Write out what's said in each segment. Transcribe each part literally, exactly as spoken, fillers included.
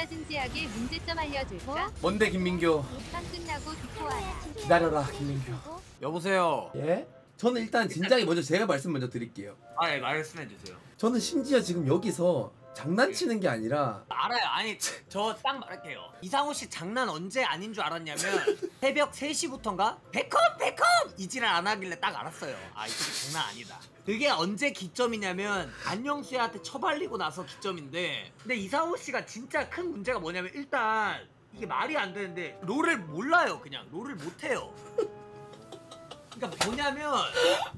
진짜 진지하게 문제점 알려줄까? 뭔데 김민교? 끝나고 듣고 와라. 기다려라 김민교. 여보세요. 예? 저는 일단 진작에 먼저 제가 말씀 먼저 드릴게요. 아, 예, 말씀해 주세요. 저는 심지어 지금 여기서 장난치는 게 아니라 알아요. 아니 저 딱 말할게요. 이상호 씨 장난 언제 아닌 줄 알았냐면 새벽 세 시부터인가 베컴 베컴 이지랄 안 하길래 딱 알았어요. 아 이게 장난 아니다. 그게 언제 기점이냐면 안영수한테 처발리고 나서 기점인데, 근데 이상호 씨가 진짜 큰 문제가 뭐냐면 일단 이게 말이 안 되는데 롤을 몰라요. 그냥 롤을 못해요. 그러니까 뭐냐면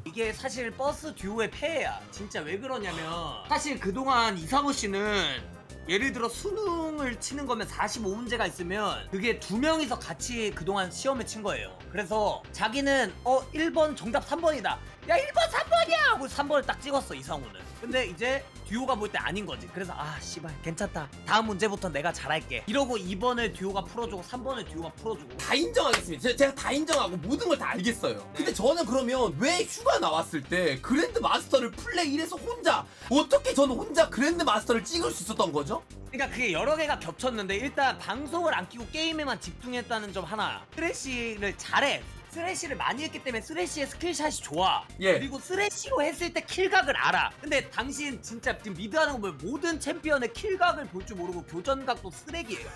이게 사실 버스 듀오의 폐해야. 진짜 왜 그러냐면 사실 그동안 이상호 씨는 예를 들어 수능을 치는 거면 사십오 문제가 있으면 그게 두 명이서 같이 그동안 시험을 친 거예요. 그래서 자기는 어 일 번 정답 삼 번이다. 야 일 번 삼 번이야 하고 삼 번을 딱 찍었어 이상호는. 근데 이제 듀오가 볼 때 아닌 거지. 그래서 아 씨발 괜찮다. 다음 문제부터 내가 잘할게 이러고 이 번을 듀오가 풀어주고 삼 번을 듀오가 풀어주고 다 인정하겠습니다. 제가, 제가 다 인정하고 모든 걸 다 알겠어요. 네. 근데 저는 그러면 왜 휴가 나왔을 때 그랜드 마스터를 플레이 일에서 혼자 어떻게 저는 혼자 그랜드 마스터를 찍을 수 있었던 거죠? 그러니까 그게 여러 개가 겹쳤는데 일단 방송을 안 끼고 게임에만 집중했다는 점 하나, 쓰레쉬를 잘해. 쓰레쉬를 많이 했기 때문에 쓰레쉬의 스킬샷이 좋아. 예. 그리고 쓰레쉬로 했을 때 킬각을 알아. 근데 당신 진짜 지금 미드하는 거 보면 모든 챔피언의 킬각을 볼 줄 모르고 교전각도 쓰레기예요.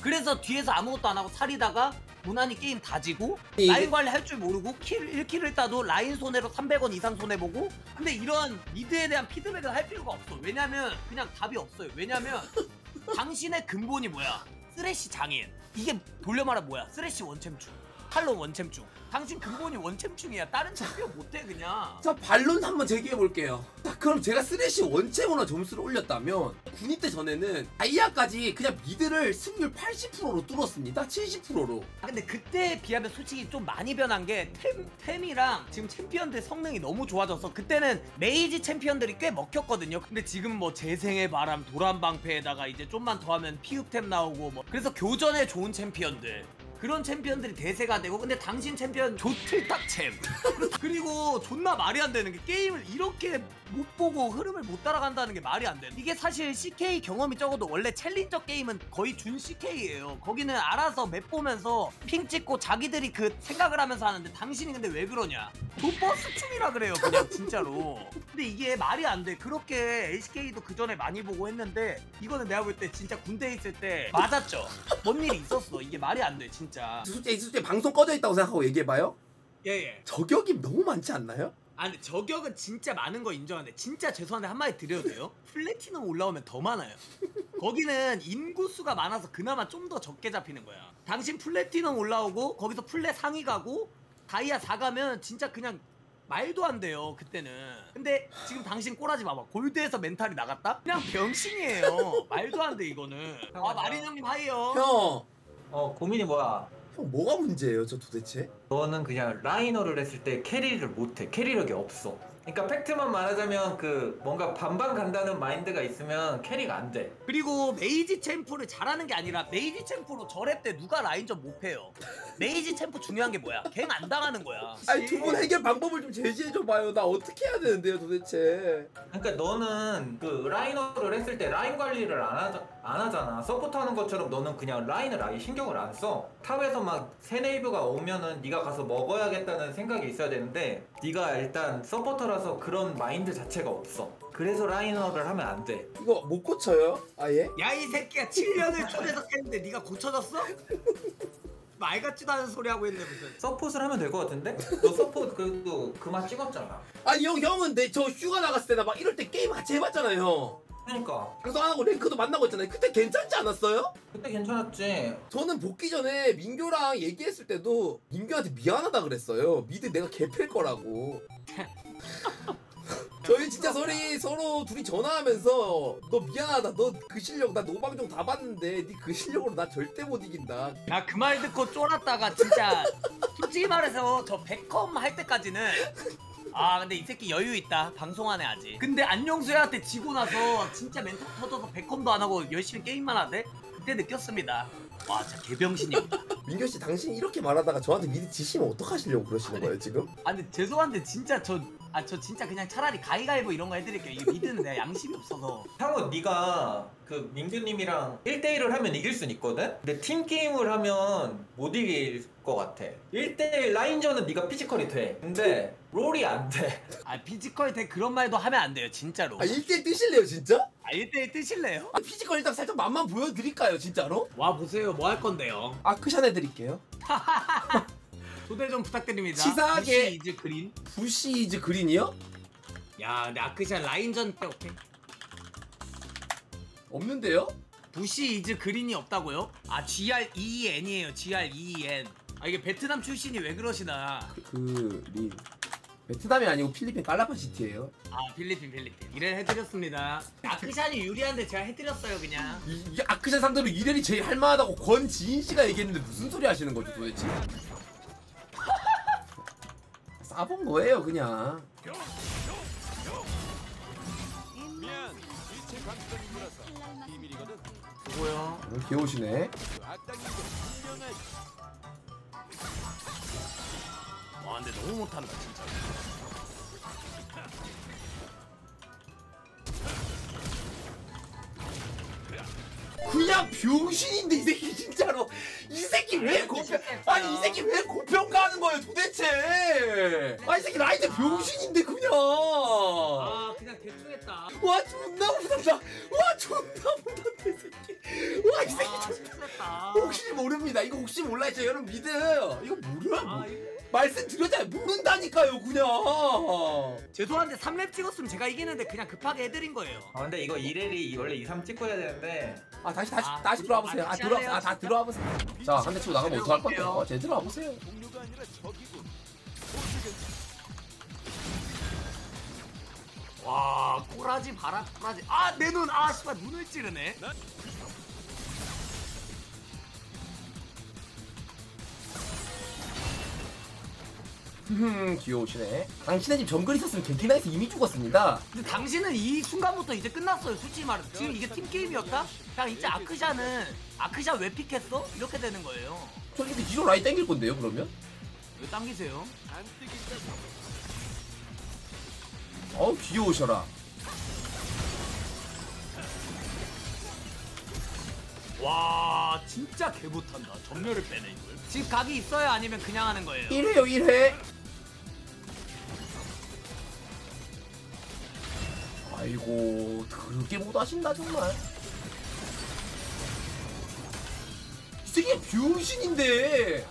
그래서 뒤에서 아무것도 안 하고 살이다가 무난히 게임 다 지고 예. 라인 관리 할 줄 모르고 킬 일 킬을 따도 라인 손해로 삼백 원 이상 손해보고. 근데 이런 미드에 대한 피드백을 할 필요가 없어. 왜냐면 그냥 답이 없어요. 왜냐면 당신의 근본이 뭐야? 쓰레쉬 장인. 이게 돌려 말하 뭐야? 쓰레쉬 원챔충. 탈론 원챔충. 당신 근본이 원챔충이야. 다른 챔피언 못해 그냥. 자 반론 한번 제기해볼게요. 자 그럼 제가 쓰레쉬 원챔으로 점수를 올렸다면 군인 때 전에는 다이아까지 그냥 미드를 승률 팔십 퍼센트로 뚫었습니다. 칠십 퍼센트로. 아, 근데 그때에 비하면 솔직히 좀 많이 변한 게 템, 템이랑 지금 챔피언들 성능이 너무 좋아져서 그때는 메이지 챔피언들이 꽤 먹혔거든요. 근데 지금 뭐 재생의 바람, 도란방패에다가 이제 좀만 더 하면 피읍템 나오고 뭐 그래서 교전에 좋은 챔피언들 그런 챔피언들이 대세가 되고. 근데 당신 챔피언 조틀딱챔. 그리고 존나 말이 안 되는 게 게임을 이렇게 못 보고 흐름을 못 따라간다는 게 말이 안 돼. 이게 사실 씨케이 경험이 적어도 원래 챌린저 게임은 거의 준 씨케이예요. 거기는 알아서 맵 보면서 핑 찍고 자기들이 그 생각을 하면서 하는데 당신이 근데 왜 그러냐? 조버스춤이라 그래요 그냥 진짜로. 근데 이게 말이 안 돼. 그렇게 엘씨케이도 그 전에 많이 보고 했는데 이거는 내가 볼 때 진짜 군대에 있을 때 맞았죠. 뭔 일이 있었어. 이게 말이 안 돼 진짜. 진짜. 솔직히, 솔직히 방송 꺼져 있다고 생각하고 얘기해봐요. 예예. 예. 저격이 너무 많지 않나요? 아니 저격은 진짜 많은 거 인정하는데 진짜 죄송한데 한마디 드려도 돼요? 플래티넘 올라오면 더 많아요. 거기는 인구수가 많아서 그나마 좀 더 적게 잡히는 거야. 당신 플래티넘 올라오고 거기서 플랫 상위 가고 다이아 사 가면 진짜 그냥 말도 안 돼요 그때는. 근데 지금 당신 꼬라지 봐봐. 골드에서 멘탈이 나갔다? 그냥 병신이에요. 말도 안 돼 이거는. 아 마린 형님 하이요. 형. 어 고민이 뭐야? 형 뭐가 문제예요 저 도대체? 너는 그냥 라이너를 했을 때 캐리를 못해. 캐리력이 없어. 그러니까 팩트만 말하자면 그 뭔가 반반 간다는 마인드가 있으면 캐리가 안 돼. 그리고 메이지 챔프를 잘하는 게 아니라 메이지 챔프로 저랩 때 누가 라인전 못 패요. 메이지 챔프 중요한 게 뭐야? 갱 안 당하는 거야. 아니 두 분 해결 방법을 좀 제시해줘봐요. 나 어떻게 해야 되는데요 도대체? 그러니까 너는 그 라이너를 했을 때 라인 관리를 안, 하자, 안 하잖아. 서포트 하는 것처럼 너는 그냥 라인을 아예 신경을 안 써. 탑에서 막 세네이브가 오면은 네가 가서 먹어야겠다는 생각이 있어야 되는데 네가 일단 서포터라 그래서 그런 마인드 자체가 없어. 그래서 라인업을 하면 안 돼. 이거 못 고쳐요? 아예? 야 이 새끼야 칠 년을 초대석 했는데 네가 고쳐졌어? 말 같지도 않은 소리 하고 있네 무슨. 서폿을 하면 될 것 같은데? 너 서폿 그래도 그만 찍었잖아. 아니 형, 형은 내 저 휴가 나갔을 때나 막 이럴 때 게임 같이 해봤잖아요 형. 그러니까 그래서 안 하고 랭크도 만나고 있잖아요. 그때 괜찮지 않았어요? 그때 괜찮았지. 저는 복귀 전에 민교랑 얘기했을 때도 민교한테 미안하다 그랬어요. 미드 내가 개팰 거라고. 저희 진짜 서리, 서로 둘이 전화하면서 너 미안하다. 너 그 실력 나 노방종 다 봤는데 니 그 실력으로 나 절대 못 이긴다. 나 그 말 듣고 쫄았다가 진짜 솔직히 말해서 저 베컴 할 때까지는 아 근데 이 새끼 여유 있다 방송하네 아직. 근데 안영수한테 지고 나서 진짜 멘탈 터져서 베컴도 안 하고 열심히 게임만 하대. 그때 느꼈습니다. 와 진짜 개병신이구나. 민교 씨, 당신 이렇게 말하다가 저한테 미리 지시면 어떡하시려고 그러시는 거예요 지금? 아니 죄송한데 진짜 저 아 저 진짜 그냥 차라리 가위가위보 이런 거 해드릴게요. 이거 미드는 내가 양심이 없어서. 향호 네가 그 민규님이랑 일 대일을 하면 이길 순 있거든? 근데 팀게임을 하면 못 이길 것 같아. 일 대일 라인전은 네가 피지컬이 돼. 근데 롤이 안 돼. 아 피지컬이 돼 그런 말도 하면 안 돼요 진짜로. 아 일 대일 뜨실래요 진짜? 아 일 대일 뜨실래요? 아 피지컬 일단 살짝 맛만 보여드릴까요 진짜로? 와 보세요 뭐 할 건데요? 아크샨 해드릴게요. 초대 좀 부탁드립니다. 치사하게 부시 이즈 그린? 부시 이즈 그린이요? 야 근데 아크샨 라인전 때 오케이 없는데요? 부시 이즈 그린이 없다고요? 아 지 알 이 이 엔이에요 지 알 이 이 엔. 아 이게 베트남 출신이 왜 그러시나. 그... 린 베트남이 아니고 필리핀 깔라파시티예요. 아 필리핀 필리핀 이래 해드렸습니다. 아크샨이 유리한데 제가 해드렸어요 그냥. 이, 이 아크샨 상대로 이래이 제일 할만하다고 권지인씨가 얘기했는데 무슨 소리 하시는 거죠 도대체? 싸본 거예요 그냥. 뭐야? 개오시네. 와 근데 너무 못한다 진짜. 그냥 병신인데 이 새끼 진짜로. 이 새끼 왜 고평 아니 이 새끼 왜 고평가하는 거예요 도대체. 아 이 새끼 라이트 병신인데 그냥. 아 그냥 대충 했다. 와 존나 못한다. 와 존나 못한다 이 새끼. 와 이 새끼 존나. 혹시 모릅니다 이거 혹시 몰라 진짜 여러분 믿음. 이거 뭐야 뭐. 말씀드렸잖아요 모른다니까요 그냥. 죄송한데 삼 렙 찍었으면 제가 이기는데 그냥 급하게 해드린 거예요. 아 근데 이거 일 렙이 원래 이, 삼 찍어야 되는데. 아 다시 다시 아, 다시 들어와 보세요. 아 들어와 아 다 들어와 보세요. 자 한 대 치고 나가면 어떡할 건데요? 제 들어와 보세요. 동료가 아니라 적이군. 와 꼬라지 봐라 꼬라지. 아 내 눈 아 씨발 눈을 찌르네. 난... 흠 귀여우시네. 당신의 집 정글 있었으면 겐키나이스 이미 죽었습니다. 근데 당신은 이 순간부터 이제 끝났어요 솔직히 말해서. 지금 이게 팀게임이었다? 그냥 이제 아크샨은 아크샨 왜 픽했어? 이렇게 되는 거예요. 저 근데 뒤로 라인 땡길 건데요 그러면? 왜 당기세요? 어우 귀여우셔라. 와 진짜 개못한다. 전멸을 빼네 이걸. 집 각이 있어야 아니면 그냥 하는 거예요. 일 회요 일 회. 아이고 그렇게 못하신다 정말. 이 새끼 병신인데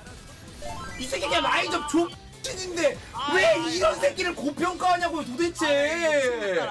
이 새끼 그냥 라인접 족신인데 왜 이런 새끼를 고평가하냐고요 도대체.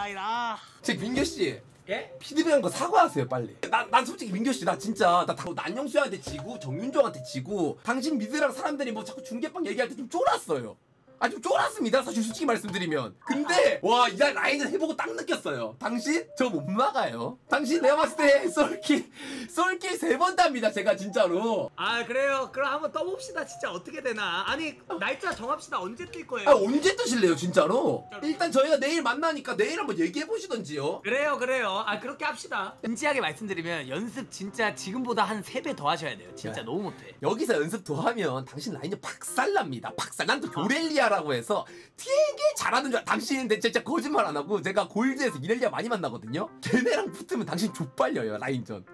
제 민규씨 예? 피드백한 거 사과하세요 빨리. 난, 난 솔직히 민규씨 나 진짜 나 안영수한테 지고 정윤종한테 지고 당신 미드랑 사람들이 뭐 자꾸 중계빵 얘기할 때 좀 쫄았어요. 아 좀 쫄았습니다 사실 솔직히 말씀드리면. 근데 와 이 날 라인을 해보고 딱 느꼈어요. 당신 저 못 막아요. 당신 내가 봤을 때 썰킬 썰킬 세 번 답니다 제가 진짜로. 아 그래요 그럼 한번 떠봅시다 진짜 어떻게 되나. 아니 날짜 정합시다 언제 뜰 거예요? 아 언제 뜨실래요 진짜로? 일단 저희가 내일 만나니까 내일 한번 얘기해 보시던지요. 그래요 그래요 아 그렇게 합시다. 진지하게 말씀드리면 연습 진짜 지금보다 한 세 배 더 하셔야 돼요 진짜. 네. 너무 못해. 여기서 연습 더 하면 당신 라인이 박살납니다 박살. 난 또 교렐리아 라고 해서 되게 잘하는 줄. 당신 진짜 거짓말 안 하고 제가 골드에서 이렐리아 많이 만나거든요. 걔네랑 붙으면 당신 족발려요 라인전.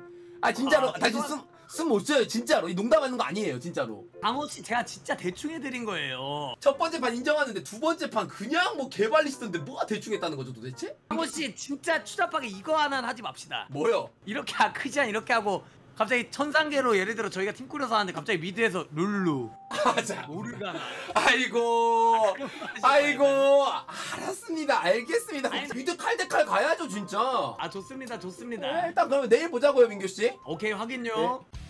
아 진짜로 아, 당신 숨 숨 못 쉬어요 진짜로. 이 농담하는 거 아니에요 진짜로. 강호씨 제가 진짜 대충 해드린 거예요. 첫 번째 판 인정하는데 두 번째 판 그냥 뭐 개발리시던데 뭐가 대충 했다는 거죠 도대체? 강호씨 진짜 추잡하게 이거 하나는 하지 맙시다. 뭐요? 이렇게 아크샨 이렇게 하고 갑자기 천상계로 예를 들어 저희가 팀 꾸려서 하는데 갑자기 미드에서 룰루 아자 모르가나. 아이고 아이고 알았습니다 알겠습니다. 아니, 미드 칼대칼 가야죠 진짜. 아 좋습니다 좋습니다. 네, 일단 그러면 내일 보자고요 민규씨. 오케이 확인요. 네.